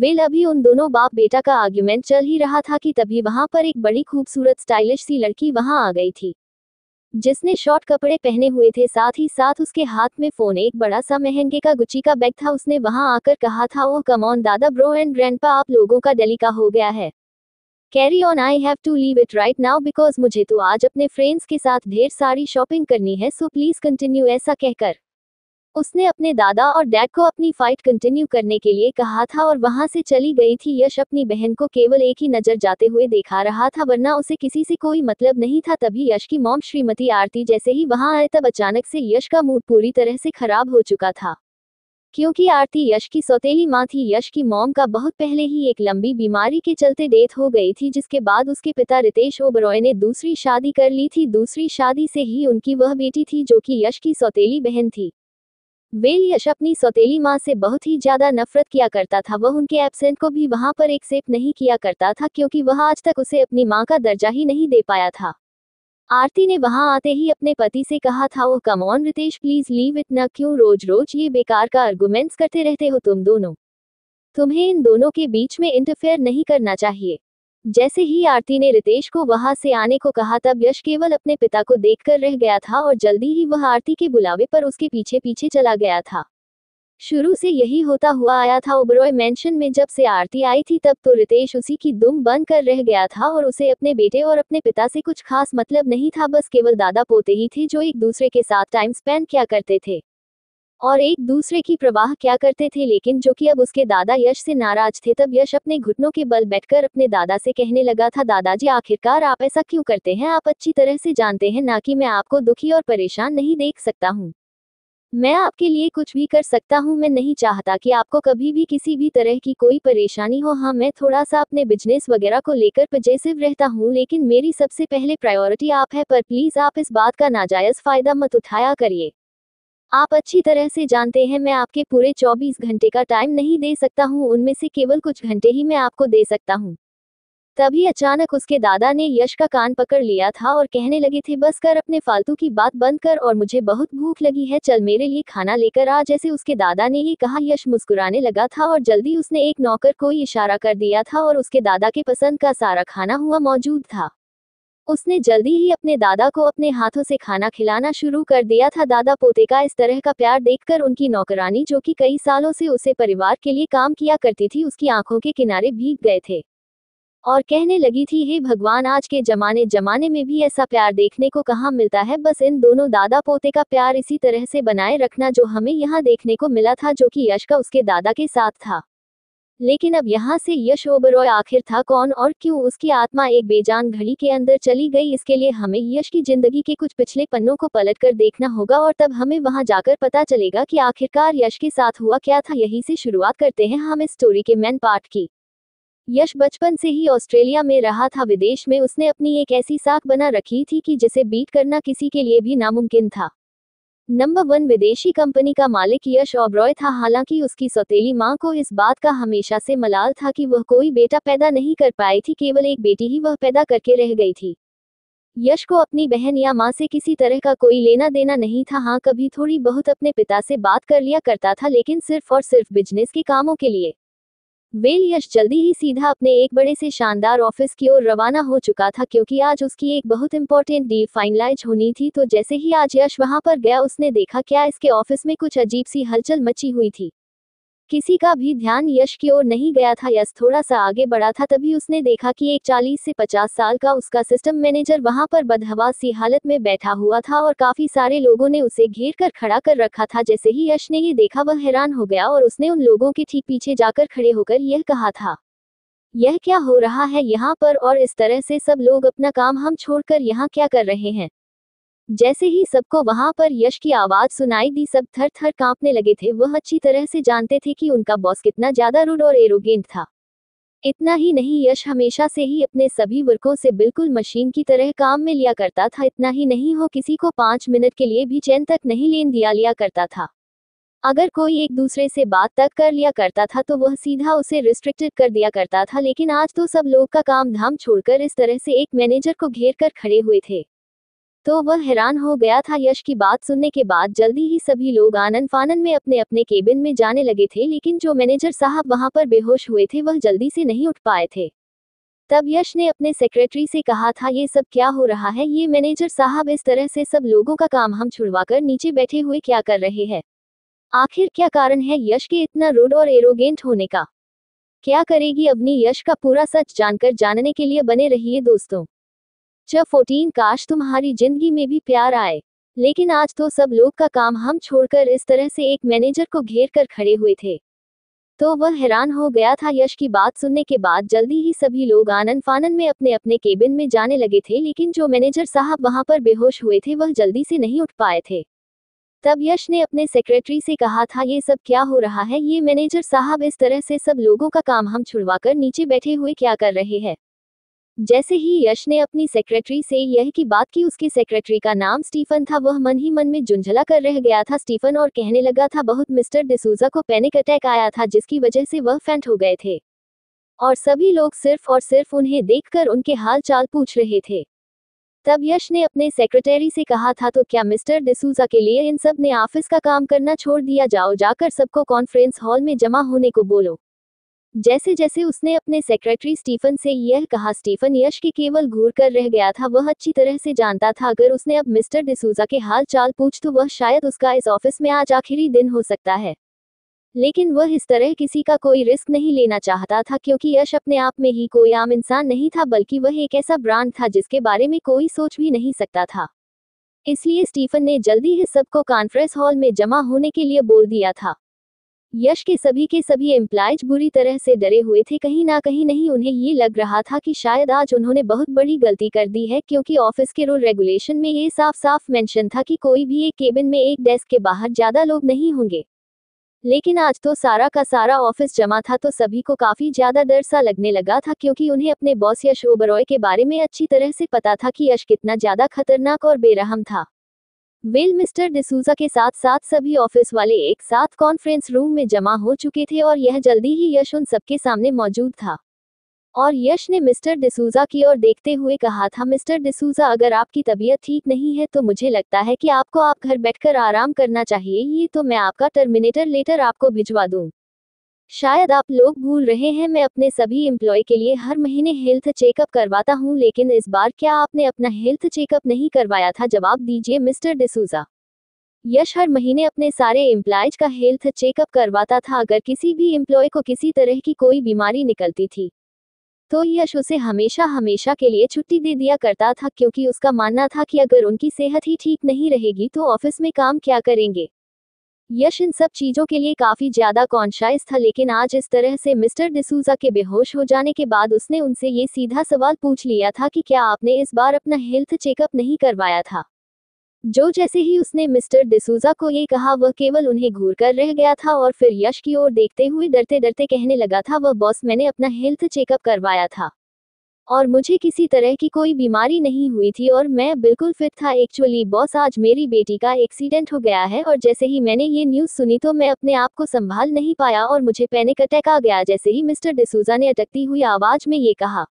वेल अभी उन दोनों बाप बेटा का आर्ग्यूमेंट चल ही रहा था कि तभी वहां पर एक बड़ी खूबसूरत स्टाइलिश सी लड़की वहां आ गई थी, जिसने शॉर्ट कपड़े पहने हुए थे, साथ ही साथ उसके हाथ में फोन एक बड़ा सा महंगे का गुची का बैग था। उसने वहां आकर कहा था, ओह कम ऑन दादा ब्रो एंड ग्रैंडपा, आप लोगों का डेलिका हो गया है, carry on, I have to leave it right now because मुझे तो आज अपने फ्रेंड्स के साथ ढेर सारी शॉपिंग करनी है, सो प्लीज कंटिन्यू। ऐसा कहकर उसने अपने दादा और डैड को अपनी फाइट कंटिन्यू करने के लिए कहा था और वहां से चली गई थी। यश अपनी बहन को केवल एक ही नजर जाते हुए देखा रहा था, वरना उसे किसी से कोई मतलब नहीं था। तभी यश की मॉम श्रीमती आरती जैसे ही वहां आए, तब अचानक से यश का मूड पूरी तरह से खराब हो चुका था। क्योंकि आरती यश की सौतेली मां थी। यश की मॉम का बहुत पहले ही एक लंबी बीमारी के चलते डेथ हो गई थी, जिसके बाद उसके पिता रितेश ओबरॉय ने दूसरी शादी कर ली थी। दूसरी शादी से ही उनकी वह बेटी थी जो कि यश की सौतेली बहन थी। वेल यश अपनी सौतेली माँ से बहुत ही ज्यादा नफरत किया करता था। वह उनके एब्सेंट को भी वहाँ पर एक्सेप्ट नहीं किया करता था, क्योंकि वह आज तक उसे अपनी माँ का दर्जा ही नहीं दे पाया था। आरती ने वहां आते ही अपने पति से कहा था, oh come on Ritesh, please leave it ना, क्यों रोज रोज ये बेकार का आर्गुमेंट्स करते रहते हो तुम दोनों, तुम्हें इन दोनों के बीच में इंटरफेयर नहीं करना चाहिए। जैसे ही आरती ने रितेश को वहां से आने को कहा, तब यश केवल अपने पिता को देखकर रह गया था और जल्दी ही वह आरती के बुलावे पर उसके पीछे पीछे चला गया था। शुरू से यही होता हुआ आया था। ओबरॉय मेंशन में जब से आरती आई थी, तब तो रितेश उसी की दुम बन कर रह गया था और उसे अपने बेटे और अपने पिता से कुछ खास मतलब नहीं था। बस केवल दादा पोते ही थे जो एक दूसरे के साथ टाइम स्पेंड किया करते थे और एक दूसरे की प्रवाह क्या करते थे। लेकिन जो कि अब उसके दादा यश से नाराज थे। तब यश अपने घुटनों के बल बैठकर अपने दादा से कहने लगा था, दादाजी आखिरकार आप ऐसा क्यों करते हैं? आप अच्छी तरह से जानते हैं ना कि मैं आपको दुखी और परेशान नहीं देख सकता हूँ। मैं आपके लिए कुछ भी कर सकता हूँ। मैं नहीं चाहता कि आपको कभी भी किसी भी तरह की कोई परेशानी हो। हाँ, मैं थोड़ा सा अपने बिजनेस वगैरह को लेकर पजेसिव रहता हूँ, लेकिन मेरी सबसे पहले प्रायोरिटी आप है। पर प्लीज़ आप इस बात का नाजायज़ फ़ायदा मत उठाया करिए। आप अच्छी तरह से जानते हैं मैं आपके पूरे चौबीस घंटे का टाइम नहीं दे सकता हूँ, उनमें से केवल कुछ घंटे ही मैं आपको दे सकता हूँ। तभी अचानक उसके दादा ने यश का कान पकड़ लिया था और कहने लगे थे, बस कर, अपने फालतू की बात बंद कर और मुझे बहुत भूख लगी है, चल मेरे लिए खाना लेकर आ। जैसे उसके दादा ने ये कहा, यश मुस्कुराने लगा था और जल्दी उसने एक नौकर को इशारा कर दिया था और उसके दादा के पसंद का सारा खाना हुआ मौजूद था। उसने जल्दी ही अपने दादा को अपने हाथों से खाना खिलाना शुरू कर दिया था। दादा पोते का इस तरह का प्यार देखकर उनकी नौकरानी, जो कि कई सालों से उसे परिवार के लिए काम किया करती थी, उसकी आंखों के किनारे भीग गए थे और कहने लगी थी, हे भगवान, आज के जमाने जमाने में भी ऐसा प्यार देखने को कहाँ मिलता है। बस इन दोनों दादा पोते का प्यार इसी तरह से बनाए रखना, जो हमें यहाँ देखने को मिला था, जो कि यश का उसके दादा के साथ था। लेकिन अब यहाँ से यश ओबरॉय आखिर था कौन और क्यों? उसकी आत्मा एक बेजान घड़ी के अंदर चली गई। इसके लिए हमें यश की जिंदगी के कुछ पिछले पन्नों को पलट कर देखना होगा और तब हमें वहाँ जाकर पता चलेगा कि आखिरकार यश के साथ हुआ क्या था। यहीं से शुरुआत करते हैं हम इस स्टोरी के मेन पार्ट की। यश बचपन से ही ऑस्ट्रेलिया में रहा था। विदेश में उसने अपनी एक ऐसी साख बना रखी थी कि जिसे बीट करना किसी के लिए भी नामुमकिन था। नंबर वन विदेशी कंपनी का मालिक यश ओबरॉय था। हालांकि उसकी सौतेली मां को इस बात का हमेशा से मलाल था कि वह कोई बेटा पैदा नहीं कर पाई थी, केवल एक बेटी ही वह पैदा करके रह गई थी। यश को अपनी बहन या माँ से किसी तरह का कोई लेना देना नहीं था। हाँ, कभी थोड़ी बहुत अपने पिता से बात कर लिया करता था, लेकिन सिर्फ और सिर्फ बिजनेस के कामों के लिए। वेल यश जल्दी ही सीधा अपने एक बड़े से शानदार ऑफिस की ओर रवाना हो चुका था, क्योंकि आज उसकी एक बहुत इंपॉर्टेंट डील फाइनलाइज होनी थी। तो जैसे ही आज यश वहां पर गया, उसने देखा क्या इसके ऑफिस में कुछ अजीब सी हलचल मची हुई थी। किसी का भी ध्यान यश की ओर नहीं गया था। यश थोड़ा सा आगे बढ़ा था, तभी उसने देखा कि एक चालीस से पचास साल का उसका सिस्टम मैनेजर वहां पर बदहवास सी हालत में बैठा हुआ था और काफी सारे लोगों ने उसे घेर कर खड़ा कर रखा था। जैसे ही यश ने ये देखा, वह हैरान हो गया और उसने उन लोगों के ठीक पीछे जाकर खड़े होकर यह कहा था, यह क्या हो रहा है यहाँ पर? और इस तरह से सब लोग अपना काम हम छोड़कर यहाँ क्या कर रहे हैं? जैसे ही सबको वहां पर यश की आवाज सुनाई दी, सब थर थर कांपने लगे थे। वह अच्छी तरह से जानते थे कि उनका बॉस कितना ज्यादा रूड और एरोगेंट था। इतना ही नहीं, यश हमेशा से ही अपने सभी वर्कों से बिल्कुल मशीन की तरह काम में लिया करता था। इतना ही नहीं, वो किसी को पाँच मिनट के लिए भी चैन तक नहीं लेन दिया लिया करता था। अगर कोई एक दूसरे से बात तक कर लिया करता था तो वह सीधा उसे रिस्ट्रिक्टेड कर दिया करता था। लेकिन आज तो सब लोग का काम धाम छोड़कर इस तरह से एक मैनेजर को घेर कर खड़े हुए थे, तो वह हैरान हो गया था। यश की बात सुनने के बाद जल्दी ही सभी लोग आनन फानन में अपने अपने केबिन में जाने लगे थे, लेकिन जो मैनेजर साहब वहां पर बेहोश हुए थे, वह जल्दी से नहीं उठ पाए थे। तब यश ने अपने सेक्रेटरी से कहा था, ये सब क्या हो रहा है? ये मैनेजर साहब इस तरह से सब लोगों का काम हम छुड़वा कर नीचे बैठे हुए क्या कर रहे हैं? आखिर क्या कारण है यश के इतना रूड और एरोगेंट होने का? क्या करेगी अवनी? यश का पूरा सच जानकर जानने के लिए बने रहिए दोस्तों। चैप्टर चौदह, काश तुम्हारी जिंदगी में भी प्यार आए। लेकिन आज तो सब लोग का काम हम छोड़कर इस तरह से एक मैनेजर को घेर कर खड़े हुए थे, तो वह हैरान हो गया था। यश की बात सुनने के बाद जल्दी ही सभी लोग आनन फानन में अपने अपने केबिन में जाने लगे थे, लेकिन जो मैनेजर साहब वहां पर बेहोश हुए थे, वह जल्दी से नहीं उठ पाए थे। तब यश ने अपने सेक्रेटरी से कहा था, ये सब क्या हो रहा है, ये मैनेजर साहब इस तरह से सब लोगों का काम हम छुड़वाकर नीचे बैठे हुए क्या कर रहे हैं। जैसे ही यश ने अपनी सेक्रेटरी से यह की बात की, उसके सेक्रेटरी का नाम स्टीफन था, वह मन ही मन में झुंझला कर रह गया था स्टीफन, और कहने लगा था बहुत मिस्टर डिसूजा को पैनिक अटैक आया था जिसकी वजह से वह फेंट हो गए थे और सभी लोग सिर्फ और सिर्फ उन्हें देखकर उनके हाल चाल पूछ रहे थे। तब यश ने अपने सेक्रेटरी से कहा था, तो क्या मिस्टर डिसूजा के लिए इन सब ने ऑफिस का काम करना छोड़ दिया, जाओ जाकर सबको कॉन्फ्रेंस हॉल में जमा होने को बोलो। जैसे जैसे उसने अपने सेक्रेटरी स्टीफन से यह कहा, स्टीफन यश के केवल घूर कर रह गया था। वह अच्छी तरह से जानता था अगर उसने अब मिस्टर डिसूजा के हाल चाल पूछ तो वह शायद उसका इस ऑफिस में आज आखिरी दिन हो सकता है, लेकिन वह इस तरह किसी का कोई रिस्क नहीं लेना चाहता था क्योंकि यश अपने आप में ही कोई आम इंसान नहीं था, बल्कि वह एक ऐसा ब्रांड था जिसके बारे में कोई सोच भी नहीं सकता था। इसलिए स्टीफन ने जल्दी ही सबको कॉन्फ्रेंस हॉल में जमा होने के लिए बोल दिया था। यश के सभी के सभी एम्प्लॉइज बुरी तरह से डरे हुए थे, कहीं ना कहीं नहीं उन्हें ये लग रहा था कि शायद आज उन्होंने बहुत बड़ी गलती कर दी है, क्योंकि ऑफिस के रूल रेगुलेशन में ये साफ साफ मेंशन था कि कोई भी एक केबिन में एक डेस्क के बाहर ज्यादा लोग नहीं होंगे। लेकिन आज तो सारा का सारा ऑफिस जमा था तो सभी को काफी ज्यादा डर सा लगने लगा था, क्योंकि उन्हें अपने बॉस यश ओबरॉय के बारे में अच्छी तरह से पता था कि यश कितना ज्यादा खतरनाक और बेरहम था। वेल मिस्टर डिसूजा के साथ साथ सभी ऑफिस वाले एक साथ कॉन्फ्रेंस रूम में जमा हो चुके थे और यह जल्दी ही यश उन सबके सामने मौजूद था। और यश ने मिस्टर डिसूजा की ओर देखते हुए कहा था, मिस्टर डिसूजा अगर आपकी तबीयत ठीक नहीं है तो मुझे लगता है कि आपको आप घर बैठकर आराम करना चाहिए, ये तो मैं आपका टर्मिनेटर लेटर आपको भिजवा दूं। शायद आप लोग भूल रहे हैं, मैं अपने सभी एम्प्लॉय के लिए हर महीने हेल्थ चेकअप करवाता हूं, लेकिन इस बार क्या आपने अपना हेल्थ चेकअप नहीं करवाया था, जवाब दीजिए मिस्टर डिसूजा। यश हर महीने अपने सारे एम्प्लॉयज का हेल्थ चेकअप करवाता था, अगर किसी भी एम्प्लॉय को किसी तरह की कोई बीमारी निकलती थी तो यश उसे हमेशा हमेशा के लिए छुट्टी दे दिया करता था, क्योंकि उसका मानना था कि अगर उनकी सेहत ही ठीक नहीं रहेगी तो ऑफिस में काम क्या करेंगे। यश इन सब चीज़ों के लिए काफ़ी ज़्यादा कॉन्शियस था, लेकिन आज इस तरह से मिस्टर डिसूजा के बेहोश हो जाने के बाद उसने उनसे ये सीधा सवाल पूछ लिया था कि क्या आपने इस बार अपना हेल्थ चेकअप नहीं करवाया था। जो जैसे ही उसने मिस्टर डिसूजा को ये कहा वह केवल उन्हें घूर कर रह गया था और फिर यश की ओर देखते हुए डरते डरते कहने लगा था, वह बॉस मैंने अपना हेल्थ चेकअप करवाया था और मुझे किसी तरह की कोई बीमारी नहीं हुई थी और मैं बिल्कुल फिट था। एक्चुअली बॉस आज मेरी बेटी का एक्सीडेंट हो गया है और जैसे ही मैंने ये न्यूज़ सुनी तो मैं अपने आप को संभाल नहीं पाया और मुझे पैनिक अटैक आ गया। जैसे ही मिस्टर डिसूजा ने अटकती हुई आवाज़ में ये कहा।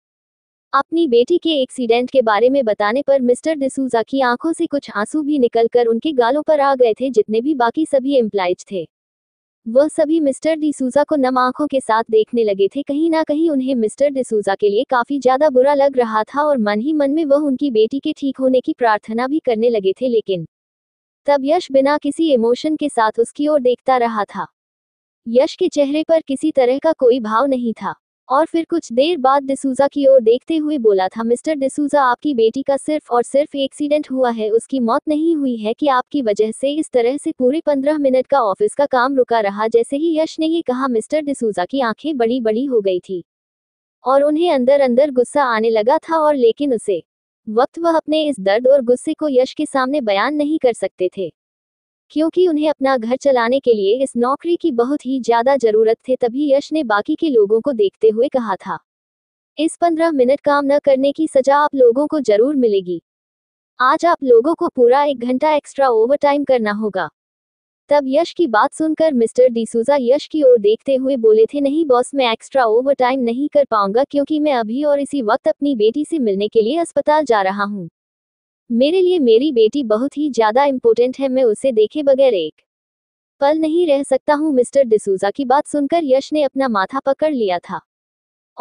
अपनी बेटी के एक्सीडेंट के बारे में बताने पर मिस्टर डिसूजा की आंखों से कुछ आंसू भी निकलकर उनके गालों पर आ गए थे। जितने भी बाकी सभी एम्प्लॉइज थे वह सभी मिस्टर डिसूजा को नम आंखों के साथ देखने लगे थे। कहीं ना कहीं उन्हें मिस्टर डिसूजा के लिए काफ़ी ज़्यादा बुरा लग रहा था और मन ही मन में वह उनकी बेटी के ठीक होने की प्रार्थना भी करने लगे थे। लेकिन तब यश बिना किसी इमोशन के साथ उसकी ओर देखता रहा था। यश के चेहरे पर किसी तरह का कोई भाव नहीं था और फिर कुछ देर बाद डिसूजा की ओर देखते हुए बोला था, मिस्टर डिसूजा आपकी बेटी का सिर्फ और सिर्फ एक्सीडेंट हुआ है, उसकी मौत नहीं हुई है कि आपकी वजह से इस तरह से पूरे पंद्रह मिनट का ऑफिस का काम रुका रहा। जैसे ही यश ने ये कहा मिस्टर डिसूजा की आंखें बड़ी बड़ी हो गई थी और उन्हें अंदर अंदर गुस्सा आने लगा था और लेकिन उसे वक्त वह अपने इस दर्द और गुस्से को यश के सामने बयान नहीं कर सकते थे क्योंकि उन्हें अपना घर चलाने के लिए इस नौकरी की बहुत ही ज़्यादा ज़रूरत थी। तभी यश ने बाकी के लोगों को देखते हुए कहा था, इस पंद्रह मिनट काम न करने की सज़ा आप लोगों को ज़रूर मिलेगी। आज आप लोगों को पूरा एक घंटा एक्स्ट्रा ओवरटाइम करना होगा। तब यश की बात सुनकर मिस्टर डिसूजा यश की ओर देखते हुए बोले थे, नहीं बॉस मैं एक्स्ट्रा ओवरटाइम नहीं कर पाऊंगा क्योंकि मैं अभी और इसी वक्त अपनी बेटी से मिलने के लिए अस्पताल जा रहा हूँ। मेरे लिए मेरी बेटी बहुत ही ज़्यादा इम्पोर्टेंट है, मैं उसे देखे बगैर एक पल नहीं रह सकता हूँ। मिस्टर डिसूजा की बात सुनकर यश ने अपना माथा पकड़ लिया था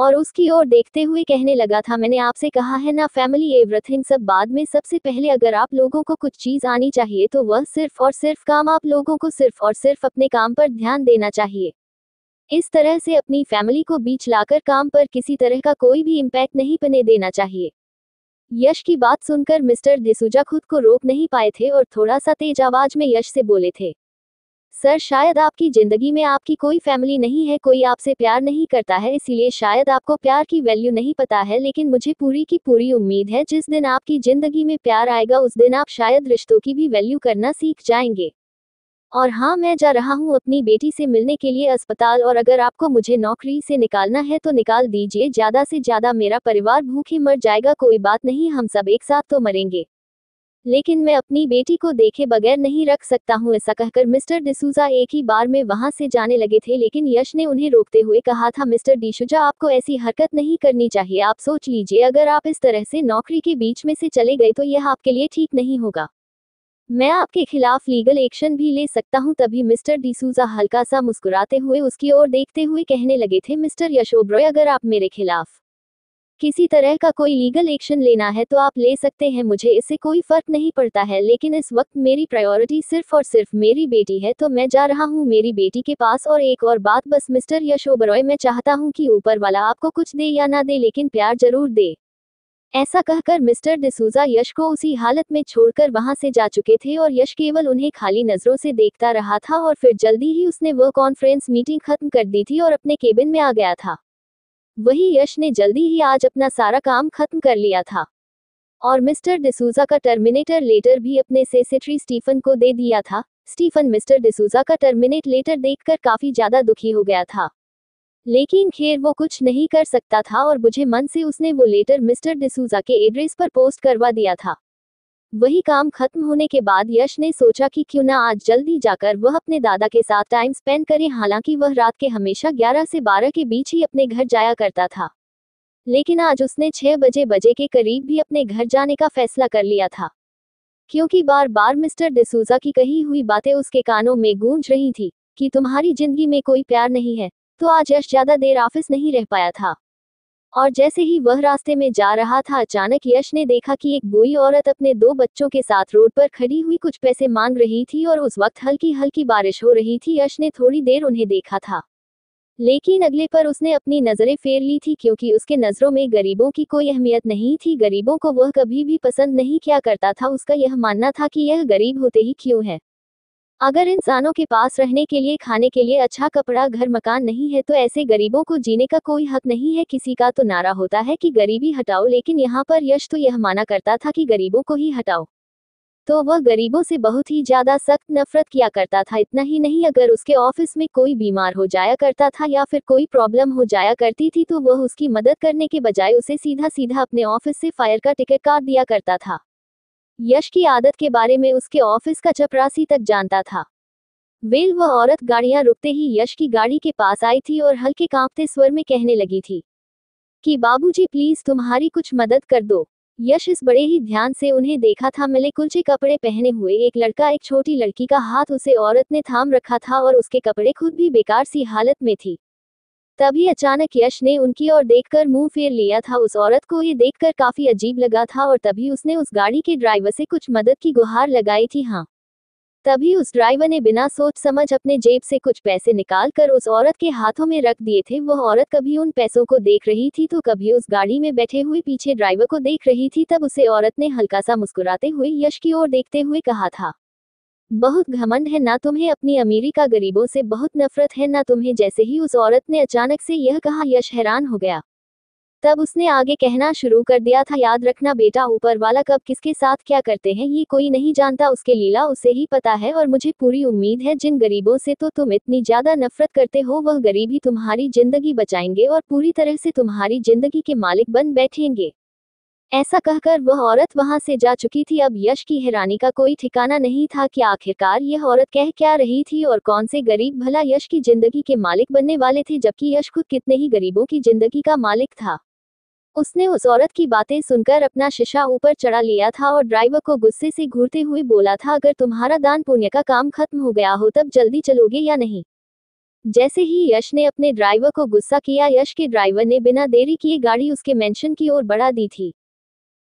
और उसकी ओर देखते हुए कहने लगा था, मैंने आपसे कहा है ना फैमिली एवरीथिंग सब बाद में, सबसे पहले अगर आप लोगों को कुछ चीज़ आनी चाहिए तो वह सिर्फ और सिर्फ काम। आप लोगों को सिर्फ और सिर्फ अपने काम पर ध्यान देना चाहिए। इस तरह से अपनी फैमिली को बीच लाकर काम पर किसी तरह का कोई भी इम्पैक्ट नहीं पने देना चाहिए। यश की बात सुनकर मिस्टर डिसूजा खुद को रोक नहीं पाए थे और थोड़ा सा तेज आवाज में यश से बोले थे, सर शायद आपकी ज़िंदगी में आपकी कोई फैमिली नहीं है, कोई आपसे प्यार नहीं करता है, इसीलिए शायद आपको प्यार की वैल्यू नहीं पता है, लेकिन मुझे पूरी की पूरी उम्मीद है जिस दिन आपकी ज़िंदगी में प्यार आएगा उस दिन आप शायद रिश्तों की भी वैल्यू करना सीख जाएंगे। और हाँ, मैं जा रहा हूँ अपनी बेटी से मिलने के लिए अस्पताल, और अगर आपको मुझे नौकरी से निकालना है तो निकाल दीजिए, ज्यादा से ज्यादा मेरा परिवार भूखे मर जाएगा। कोई बात नहीं, हम सब एक साथ तो मरेंगे, लेकिन मैं अपनी बेटी को देखे बगैर नहीं रख सकता हूँ। ऐसा कहकर मिस्टर डिसूजा एक ही बार में वहाँ से जाने लगे थे, लेकिन यश ने उन्हें रोकते हुए कहा था, मिस्टर डिसूजा आपको ऐसी हरकत नहीं करनी चाहिए। आप सोच लीजिए, अगर आप इस तरह से नौकरी के बीच में से चले गए तो यह आपके लिए ठीक नहीं होगा। मैं आपके खिलाफ लीगल एक्शन भी ले सकता हूं। तभी मिस्टर डिसूजा हल्का सा मुस्कुराते हुए उसकी ओर देखते हुए कहने लगे थे, मिस्टर यश ओबरॉय, अगर आप मेरे खिलाफ किसी तरह का कोई लीगल एक्शन लेना है तो आप ले सकते हैं, मुझे इससे कोई फर्क नहीं पड़ता है, लेकिन इस वक्त मेरी प्रायोरिटी सिर्फ और सिर्फ मेरी बेटी है, तो मैं जा रहा हूँ मेरी बेटी के पास। और एक और बात बस मिस्टर यश ओबरॉय, मैं चाहता हूँ कि ऊपर वाला आपको कुछ दे या ना दे, लेकिन प्यार जरूर दे। ऐसा कहकर मिस्टर डिसूजा यश को उसी हालत में छोड़कर वहां से जा चुके थे, और यश केवल उन्हें खाली नजरों से देखता रहा था। और फिर जल्दी ही उसने वो कॉन्फ्रेंस मीटिंग खत्म कर दी थी और अपने केबिन में आ गया था। वही यश ने जल्दी ही आज अपना सारा काम खत्म कर लिया था, और मिस्टर डिसूजा का टर्मिनेटर लेटर भी अपने सेक्रेटरी स्टीफन को दे दिया था। स्टीफन मिस्टर डिसूजा का टर्मिनेट लेटर देखकर काफी ज्यादा दुखी हो गया था, लेकिन खैर वो कुछ नहीं कर सकता था, और बुझे मन से उसने वो लेटर मिस्टर डिसूजा के एड्रेस पर पोस्ट करवा दिया था। वही काम खत्म होने के बाद यश ने सोचा कि क्यों ना आज जल्दी जाकर वह अपने दादा के साथ टाइम स्पेंड करे। हालांकि वह रात के हमेशा ग्यारह से बारह के बीच ही अपने घर जाया करता था, लेकिन आज उसने छह बजे बजे के करीब भी अपने घर जाने का फैसला कर लिया था, क्योंकि बार बार मिस्टर डिसूजा की कही हुई बातें उसके कानों में गूंज रही थी कि तुम्हारी जिंदगी में कोई प्यार नहीं है। तो आज यश ज्यादा देर ऑफिस नहीं रह पाया था, और जैसे ही वह रास्ते में जा रहा था, अचानक यश ने देखा कि एक बूढ़ी औरत अपने दो बच्चों के साथ रोड पर खड़ी हुई कुछ पैसे मांग रही थी, और उस वक्त हल्की हल्की बारिश हो रही थी। यश ने थोड़ी देर उन्हें देखा था, लेकिन अगले पर उसने अपनी नजरें फेर ली थी, क्योंकि उसके नजरों में गरीबों की कोई अहमियत नहीं थी। गरीबों को वह कभी भी पसंद नहीं किया करता था। उसका यह मानना था कि यह गरीब होते ही क्यों है, अगर इंसानों के पास रहने के लिए, खाने के लिए, अच्छा कपड़ा, घर, मकान नहीं है तो ऐसे गरीबों को जीने का कोई हक नहीं है। किसी का तो नारा होता है कि गरीबी हटाओ, लेकिन यहाँ पर यश तो यह माना करता था कि गरीबों को ही हटाओ। तो वह गरीबों से बहुत ही ज्यादा सख्त नफरत किया करता था। इतना ही नहीं, अगर उसके ऑफिस में कोई बीमार हो जाया करता था या फिर कोई प्रॉब्लम हो जाया करती थी, तो वह उसकी मदद करने के बजाय उसे सीधा सीधा अपने ऑफिस से फायर का टिकट काट दिया करता था। यश की आदत के बारे में उसके ऑफिस का चपरासी तक जानता था। वेल, वह औरत गाड़ियां रुकते ही यश की गाड़ी के पास आई थी और हल्के कांपते स्वर में कहने लगी थी कि बाबूजी प्लीज तुम्हारी कुछ मदद कर दो। यश इस बड़े ही ध्यान से उन्हें देखा था। मिले कुलचे कपड़े पहने हुए एक लड़का, एक छोटी लड़की का हाथ उसे औरत ने थाम रखा था, और उसके कपड़े खुद भी बेकार सी हालत में थी। तभी अचानक यश ने उनकी ओर देखकर मुंह फेर लिया था। उस औरत को ये देखकर काफी अजीब लगा था, और तभी उसने उस गाड़ी के ड्राइवर से कुछ मदद की गुहार लगाई थी। हाँ, तभी उस ड्राइवर ने बिना सोच समझ अपने जेब से कुछ पैसे निकाल कर उस औरत के हाथों में रख दिए थे। वह औरत कभी उन पैसों को देख रही थी तो कभी उस गाड़ी में बैठे हुए पीछे ड्राइवर को देख रही थी। तब उसे औरत ने हल्का सा मुस्कुराते हुए यश की ओर देखते हुए कहा था, बहुत घमंड है ना तुम्हें, अपनी अमीरी का गरीबों से बहुत नफरत है ना तुम्हें। जैसे ही उस औरत ने अचानक से यह कहा, यश हैरान हो गया। तब उसने आगे कहना शुरू कर दिया था, याद रखना बेटा, ऊपर वाला कब किसके साथ क्या करते हैं ये कोई नहीं जानता, उसके लीला उसे ही पता है। और मुझे पूरी उम्मीद है जिन गरीबों से तो तुम इतनी ज्यादा नफरत करते हो, वह गरीब ही तुम्हारी जिंदगी बचाएंगे और पूरी तरह से तुम्हारी जिंदगी के मालिक बन बैठेंगे। ऐसा कहकर वह औरत वहां से जा चुकी थी। अब यश की हैरानी का कोई ठिकाना नहीं था कि आखिरकार यह औरत कह क्या रही थी, और कौन से गरीब भला यश की जिंदगी के मालिक बनने वाले थे, जबकि यश खुद कितने ही गरीबों की जिंदगी का मालिक था। उसने उस औरत की बातें सुनकर अपना शीशा ऊपर चढ़ा लिया था और ड्राइवर को गुस्से से घूरते हुए बोला था, अगर तुम्हारा दान पुण्य का काम खत्म हो गया हो तब जल्दी चलोगे या नहीं। जैसे ही यश ने अपने ड्राइवर को गुस्सा किया, यश के ड्राइवर ने बिना देरी किए गाड़ी उसके मेंशन की ओर बढ़ा दी थी।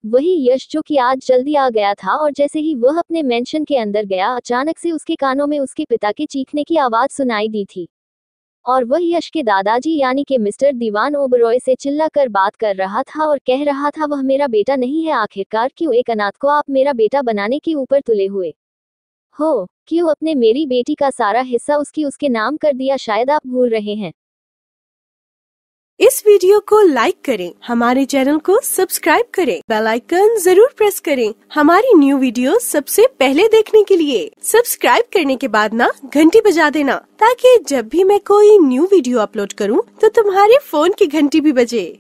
वही यश जो कि आज जल्दी आ गया था, और जैसे ही वह अपने मेंशन के अंदर गया, अचानक से उसके कानों में उसके पिता के चीखने की आवाज सुनाई दी थी, और वह यश के दादाजी यानी के मिस्टर दीवान ओबरॉय से चिल्लाकर बात कर रहा था और कह रहा था, वह मेरा बेटा नहीं है, आखिरकार क्यों एक अनाथ को आप मेरा बेटा बनाने के ऊपर तुले हुए हो, क्यों अपने मेरी बेटी का सारा हिस्सा उसकी उसके नाम कर दिया, शायद आप भूल रहे हैं। इस वीडियो को लाइक करें, हमारे चैनल को सब्सक्राइब करें, बेल आइकन जरूर प्रेस करें हमारी न्यू वीडियो सबसे पहले देखने के लिए। सब्सक्राइब करने के बाद ना घंटी बजा देना, ताकि जब भी मैं कोई न्यू वीडियो अपलोड करूं तो तुम्हारे फोन की घंटी भी बजे।